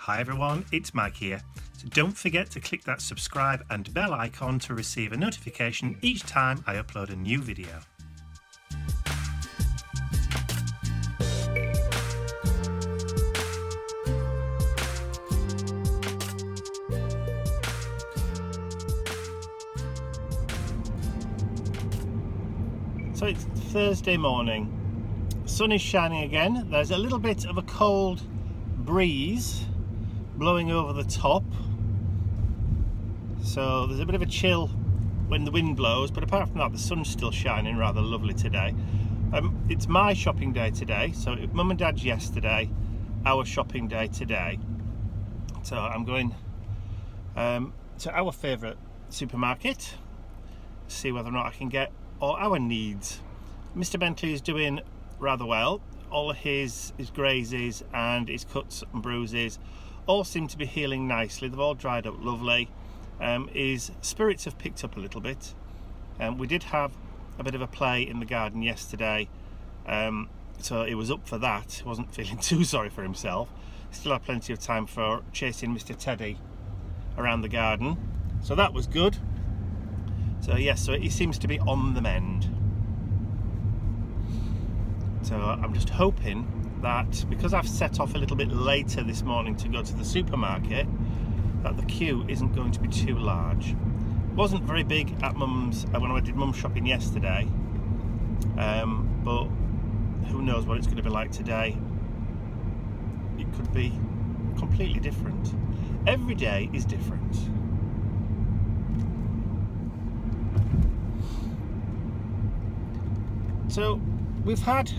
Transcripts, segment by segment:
Hi everyone, it's Mag here. So don't forget to click that subscribe and bell icon to receive a notification each time I upload a new video. So it's Thursday morning, the sun is shining again, there's a little bit of a cold breeze blowing over the top, so there's a bit of a chill when the wind blows, but apart from that the sun's still shining rather lovely today. It's my shopping day today, so mum and dad's yesterday, our shopping day today. So I'm going to our favourite supermarket, see whether or not I can get all our needs. Mr Bentley is doing rather well, all his grazes and his cuts and bruises all seem to be healing nicely, they've all dried up lovely. His spirits have picked up a little bit. We did have a bit of a play in the garden yesterday, so he was up for that, he wasn't feeling too sorry for himself. Still had plenty of time for chasing Mr Teddy around the garden, so that was good. So yes, so he seems to be on the mend. So I'm just hoping that because I've set off a little bit later this morning to go to the supermarket, that the queue isn't going to be too large. It wasn't very big at mum's when I did mum shopping yesterday, but who knows what it's going to be like today. It could be completely different. Every day is different. So we've had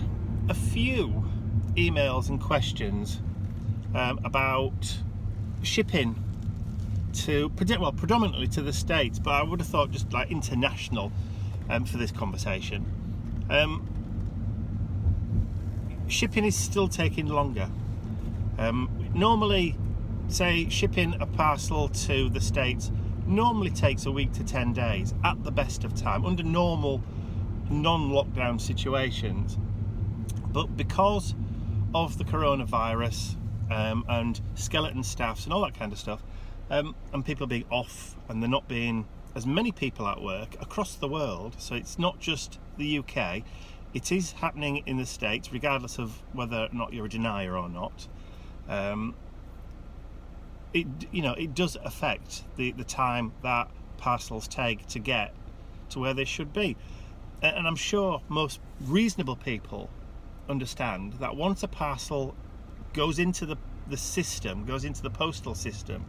a few emails and questions about shipping to, well, predominantly to the States, but I would have thought just like international for this conversation. Shipping is still taking longer. Normally, say shipping a parcel to the States normally takes a week to 10 days at the best of time, under normal non-lockdown situations, but because of the coronavirus and skeleton staffs and all that kind of stuff, and people being off and there not being as many people at work across the world, so it's not just the UK, it is happening in the States regardless of whether or not you're a denier or not. It does affect the time that parcels take to get to where they should be, and I'm sure most reasonable people understand that once a parcel goes into the system, goes into the postal system,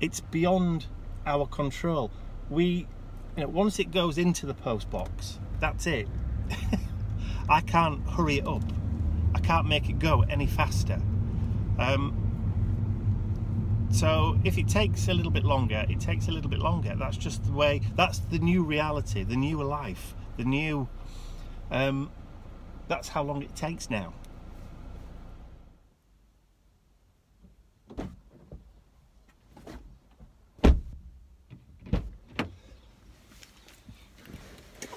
it's beyond our control. Once it goes into the post box, that's it. I can't hurry it up, I can't make it go any faster. So if it takes a little bit longer, it takes a little bit longer. That's just the way, that's the new reality, the new life, the new that's how long it takes now.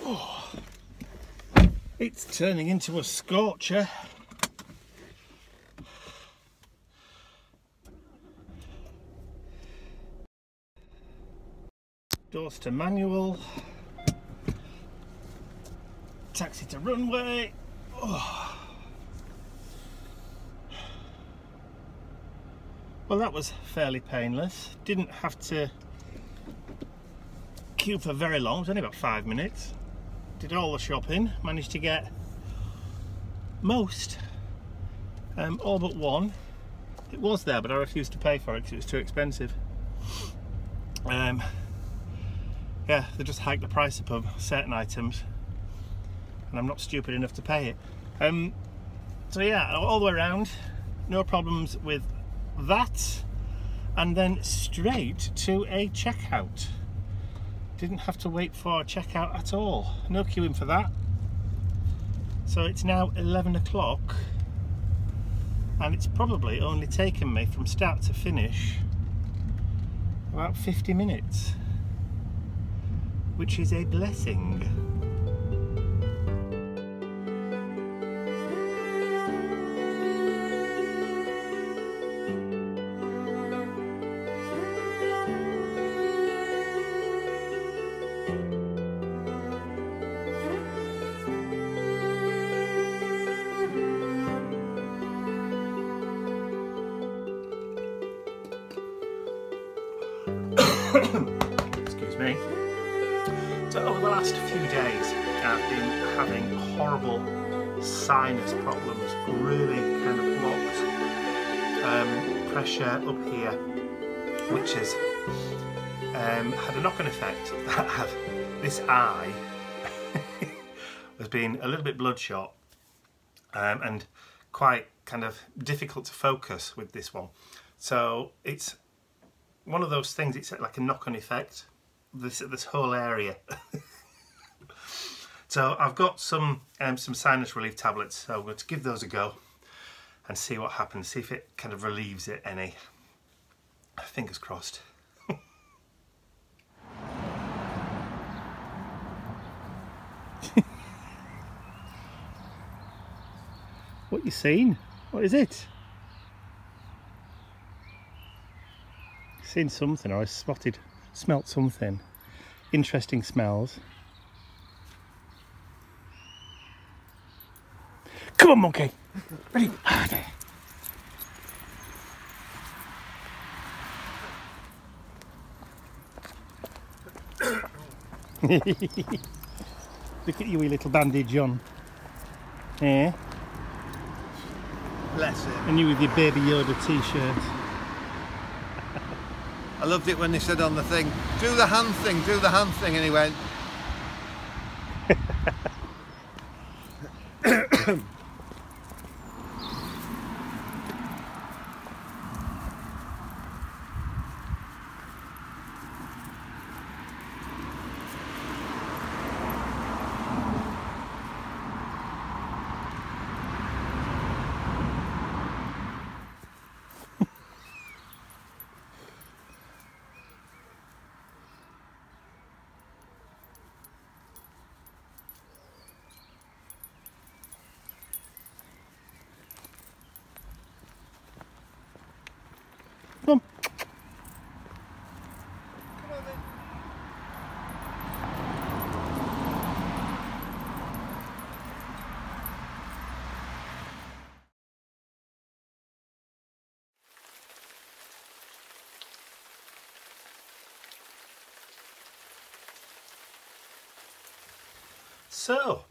Oh, it's turning into a scorcher. Doors to manual, taxi to runway. Oh. Well, that was fairly painless. Didn't have to queue for very long, it was only about 5 minutes. Did all the shopping, managed to get most, all but one. It was there, but I refused to pay for it because it was too expensive. Yeah, they just hiked the price up of certain items, and I'm not stupid enough to pay it. So yeah, all the way around, no problems with that, and then straight to a checkout. Didn't have to wait for a checkout at all, no queuing for that. So it's now 11 o'clock and it's probably only taken me from start to finish about 50 minutes, which is a blessing. Excuse me. So over the last few days I've been having horrible sinus problems, really kind of blocked pressure up here, which has had a knock-on effect that this eye has been a little bit bloodshot and quite kind of difficult to focus with this one. So it's one of those things, it's like a knock-on effect, this whole area. So I've got some sinus relief tablets, so I'm going to give those a go and see what happens, see if it kind of relieves it any. Fingers crossed. What you seen? What is it? Seen something, or I smelt something. Interesting smells. Come on, monkey! Ready? Ah, there. Look at you, wee little bandage on. Yeah. Bless it. And you with your Baby Yoda t-shirt. I loved it when they said on the thing, do the hand thing, do the hand thing, and he went. Come on. Come on then. So,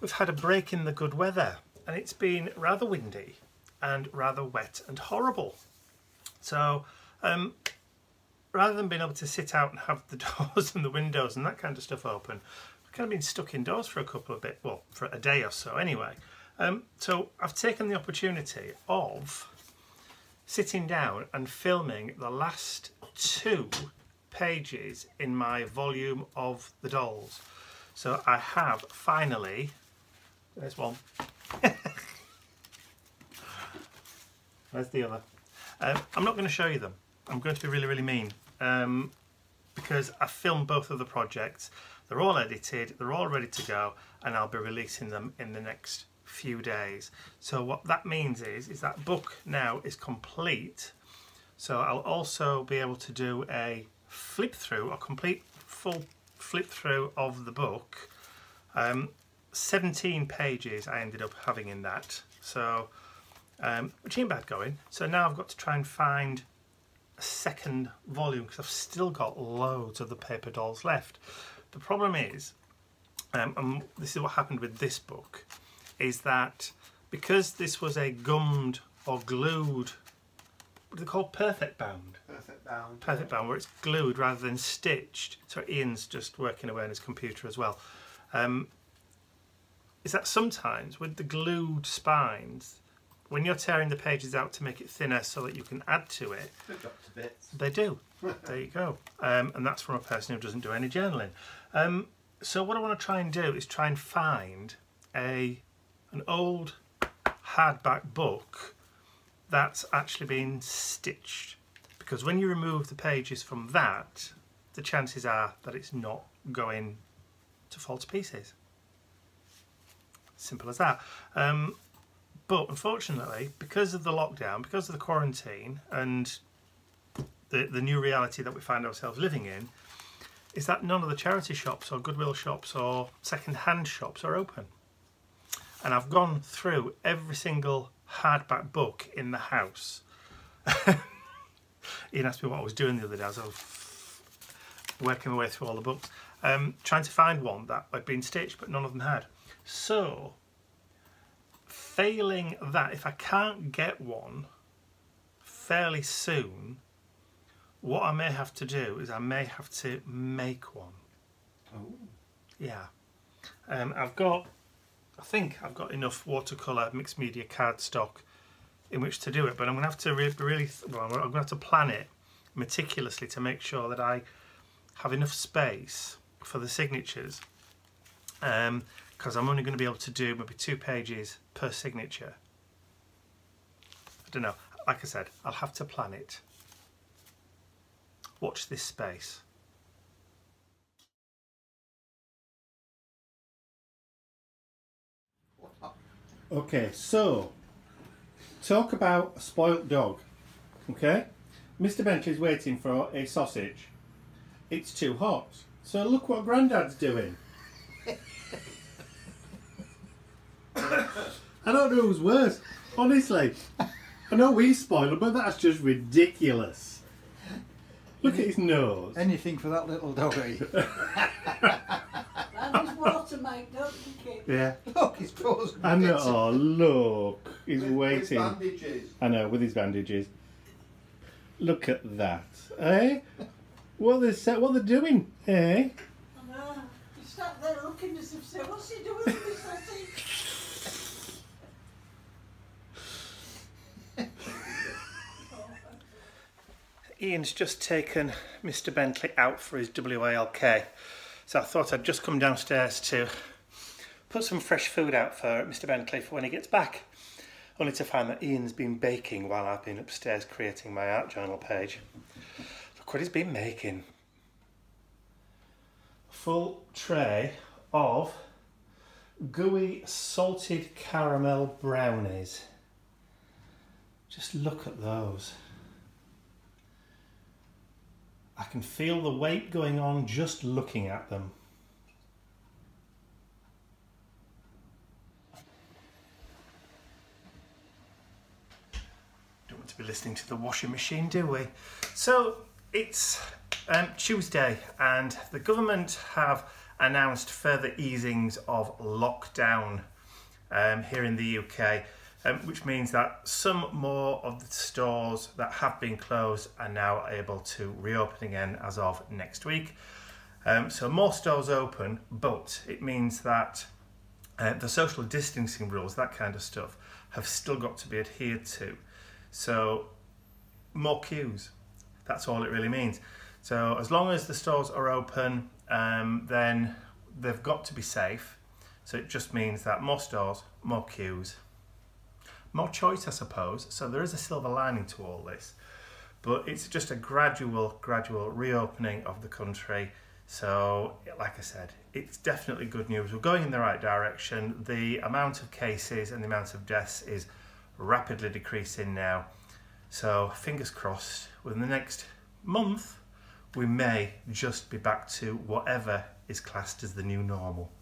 we've had a break in the good weather, and it's been rather windy and rather wet and horrible. So rather than being able to sit out and have the doors and the windows and that kind of stuff open, I've kind of been stuck indoors for for a day or so anyway. So I've taken the opportunity of sitting down and filming the last two pages in my volume of the dolls. So I have finally, there's one, there's the other. I'm not going to show you them. I'm going to be really, really mean because I filmed both of the projects. They're all edited, they're all ready to go, and I'll be releasing them in the next few days. So what that means is that book now is complete. So I'll also be able to do a flip through, a complete full flip through of the book. 17 pages I ended up having in that. So. Which ain't bad going. So now I've got to try and find a second volume because I've still got loads of the paper dolls left. The problem is, and this is what happened with this book, is that because this was a gummed or glued, what do they call, perfect bound? Perfect bound. Perfect bound, where it's glued rather than stitched. So Ian's just working away on his computer as well. Is that sometimes with the glued spines, when you're tearing the pages out to make it thinner so that you can add to it, they drop to bits. They do. There you go. And that's from a person who doesn't do any journaling. So what I want to try and do is try and find an old hardback book that's actually been stitched. Because when you remove the pages from that, the chances are that it's not going to fall to pieces. Simple as that. But unfortunately, because of the lockdown, because of the quarantine and the new reality that we find ourselves living in, is that none of the charity shops or Goodwill shops or second-hand shops are open. And I've gone through every single hardback book in the house. Ian asked me what I was doing the other day. I was working my way through all the books, trying to find one that had been stitched, but none of them had. So, failing that, if I can't get one fairly soon, what I may have to do is I may have to make one. Oh. Yeah. I think I've got enough watercolour mixed media cardstock in which to do it, but I'm going to have to really plan it meticulously to make sure that I have enough space for the signatures, because I'm only going to be able to do maybe 2 pages per signature. I don't know. Like I said, I'll have to plan it. Watch this space. Okay, so talk about a spoilt dog. Okay, Mr. Bentley's waiting for a sausage. It's too hot. So look what Grandad's doing. I don't know who's worse, honestly. I know we spoiled him, but that's just ridiculous. Look at his nose. Anything for that little doggy. And his water, mate, don't drink it. Yeah. Look, his paws. I know. Oh, look. He's waiting. With bandages. I know, with his bandages. Look at that. Eh? What they're doing, eh? I know. He sat there looking as if saying, what's he doing with his sausage? Ian's just taken Mr. Bentley out for his WALK, so I thought I'd just come downstairs to put some fresh food out for Mr. Bentley for when he gets back, only to find that Ian's been baking while I've been upstairs creating my art journal page. Look what he's been making. A full tray of gooey salted caramel brownies. Just look at those. I can feel the weight going on just looking at them. Don't want to be listening to the washing machine, do we? So it's Tuesday and the government have announced further easings of lockdown here in the UK, which means that some more of the stores that have been closed are now able to reopen again as of next week. So more stores open, but it means that the social distancing rules, that kind of stuff, have still got to be adhered to. So more queues, that's all it really means. So as long as the stores are open, then they've got to be safe. So it just means that more stores, more queues, more choice, I suppose, so there is a silver lining to all this. But it's just a gradual reopening of the country. So, like I said, it's definitely good news. We're going in the right direction. The amount of cases and the amount of deaths is rapidly decreasing now. So, fingers crossed, within the next month, we may just be back to whatever is classed as the new normal.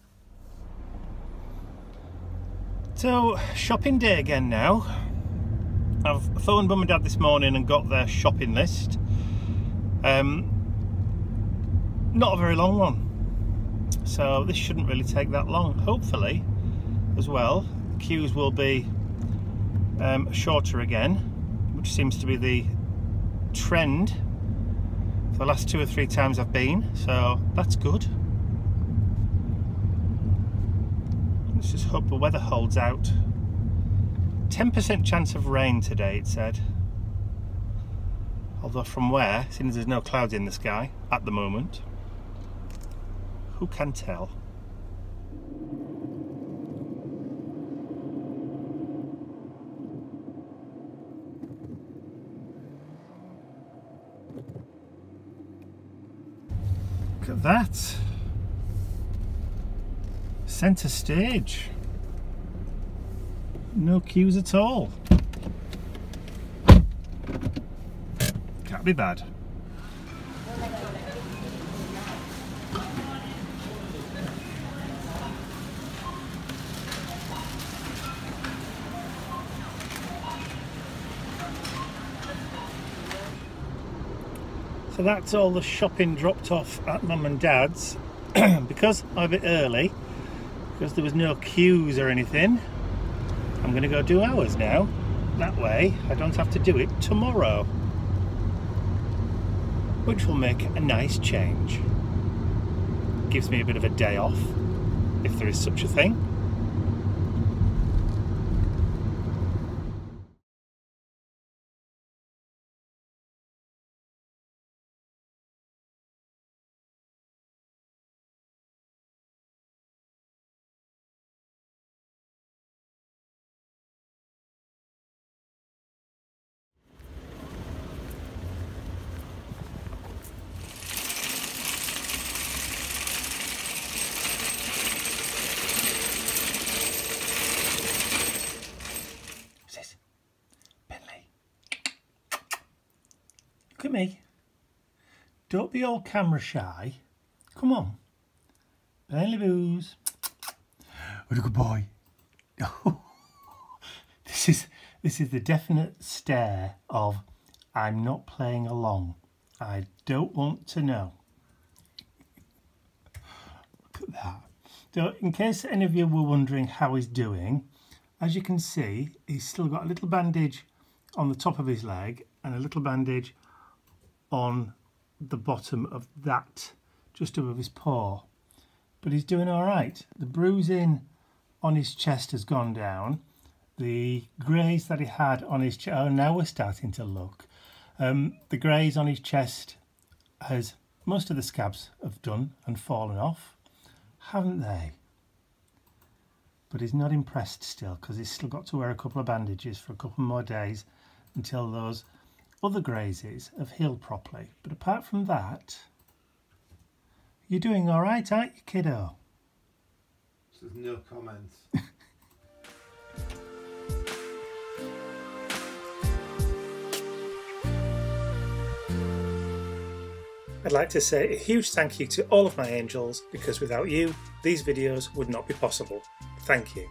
So, shopping day again now. I've phoned Mum and Dad this morning and got their shopping list. Not a very long one, so this shouldn't really take that long. Hopefully, as well, queues will be shorter again, which seems to be the trend for the last 2 or 3 times I've been, so that's good. Let's just hope the weather holds out. 10% chance of rain today, it said. Although from where, since there's no clouds in the sky at the moment, who can tell? Look at that. Centre stage. No queues at all. Can't be bad. So that's all the shopping dropped off at Mum and Dad's. Because I'm a bit early, because there was no queues or anything, I'm going to go do ours now. That way I don't have to do it tomorrow, which will make a nice change. Gives me a bit of a day off, if there is such a thing. Look at me. Don't be all camera shy. Come on. Bentley Boos. What a good boy. This is the definite stare of I'm not playing along. I don't want to know. Look at that. So in case any of you were wondering how he's doing, as you can see, he's still got a little bandage on the top of his leg and a little bandage on the bottom of that, just above his paw, but he's doing all right. The bruising on his chest has gone down. The graze that he had on his chest, oh, now we're starting to look. The graze on his chest, has most of the scabs have done and fallen off, haven't they? But he's not impressed still, because he's still got to wear a couple of bandages for a couple more days until those other grazes have healed properly. But apart from that, you're doing all right, aren't you, kiddo? There's no comments. I'd like to say a huge thank you to all of my angels, because without you, these videos would not be possible. Thank you.